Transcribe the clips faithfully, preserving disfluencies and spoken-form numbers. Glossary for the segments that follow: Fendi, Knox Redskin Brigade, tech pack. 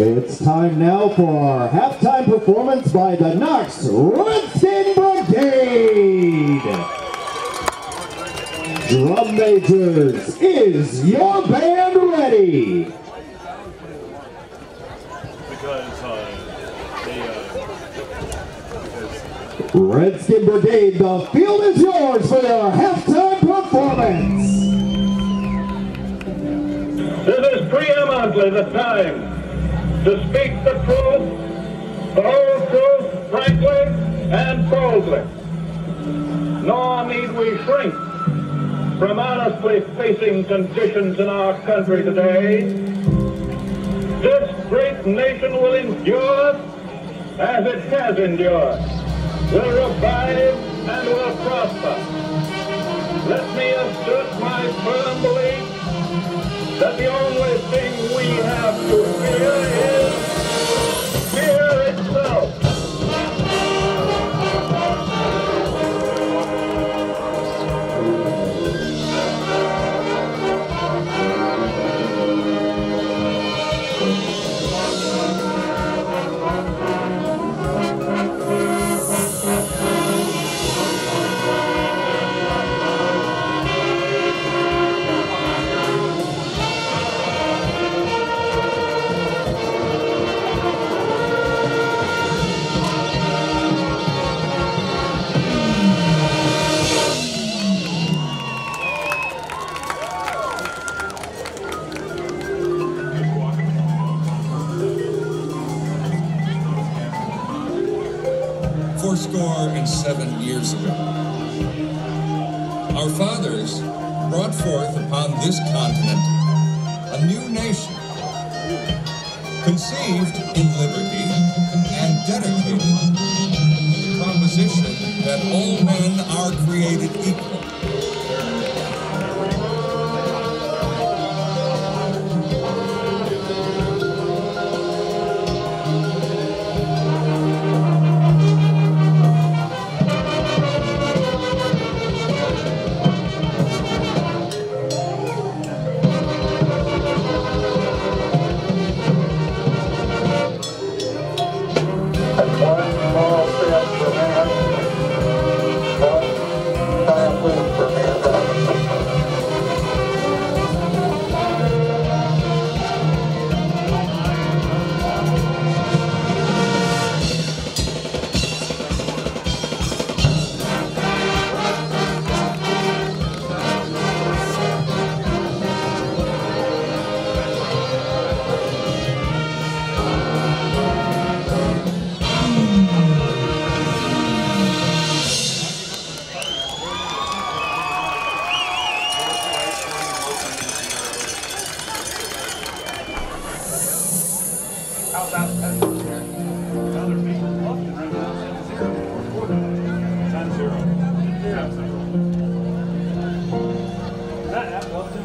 It's time now for our halftime performance by the Knox Redskin Brigade. Drum majors, is your band ready? Because, uh, they, uh, because... Redskin Brigade, the field is yours for your halftime performance. This is preeminently the time to speak the truth, the whole truth, frankly and boldly. Nor need we shrink from honestly facing conditions in our country today. This great nation will endure as it has endured, will revive and will prosper. Let me assert my firm belief that the only thing we have to fear is fourscore and seven years ago. Our fathers brought forth upon this continent a new nation, conceived in liberty and dedicated to the proposition that all men are created equal.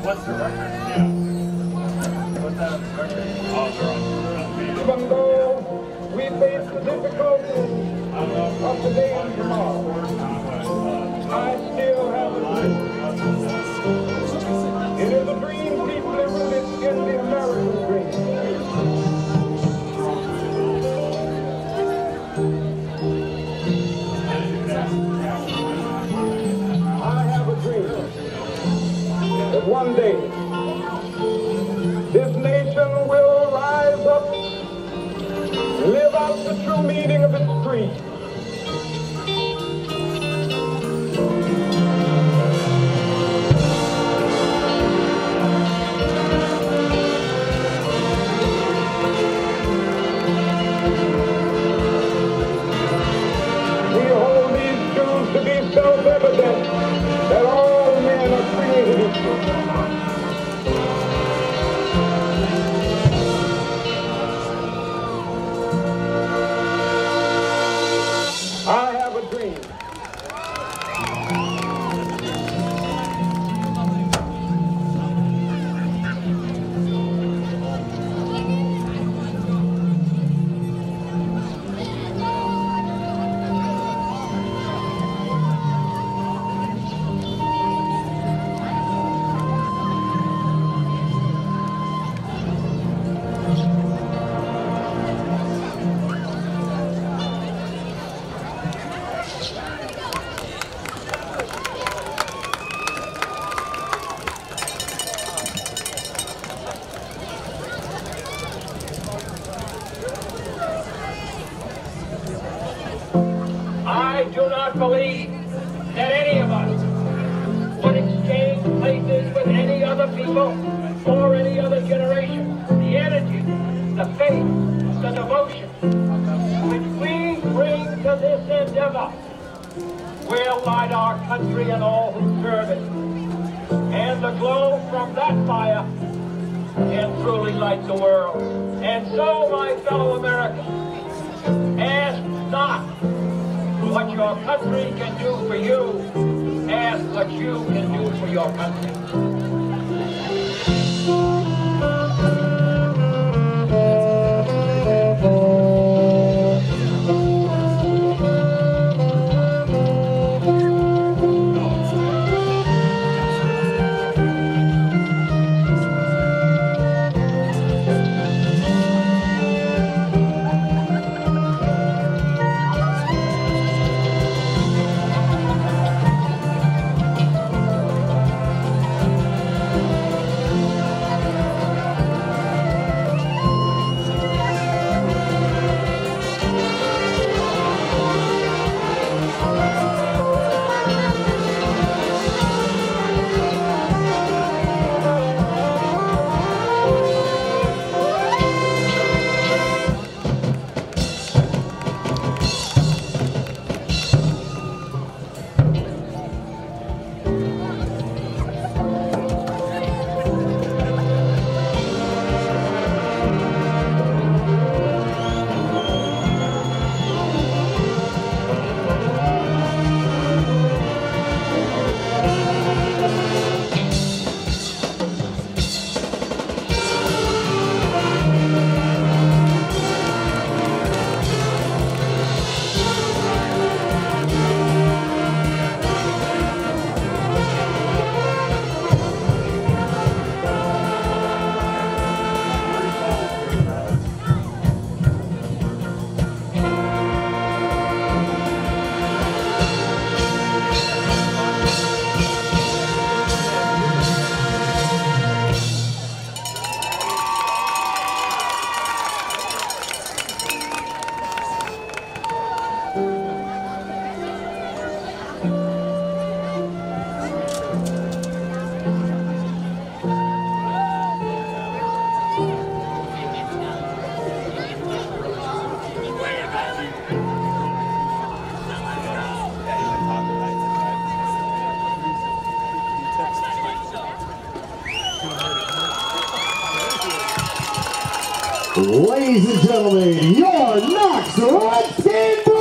What's the record? Yeah. What's that record? Oh, they're on. Even though we face the difficulties of today and tomorrow, I still have a dream. It is a dream deeply rooted in the American dream. I have a dream. One day, this nation will rise up, live out the true meaning of its creed. do not believe that any of us would exchange places with any other people or any other generation. The energy, the faith, the devotion which we bring to this endeavor will light our country and all who serve it. And the glow from that fire can truly light the world. And so, my fellow Americans, ask not what your country can do for you, ask what you can do for your country. Ladies and gentlemen, your Knox Redskin Brigade!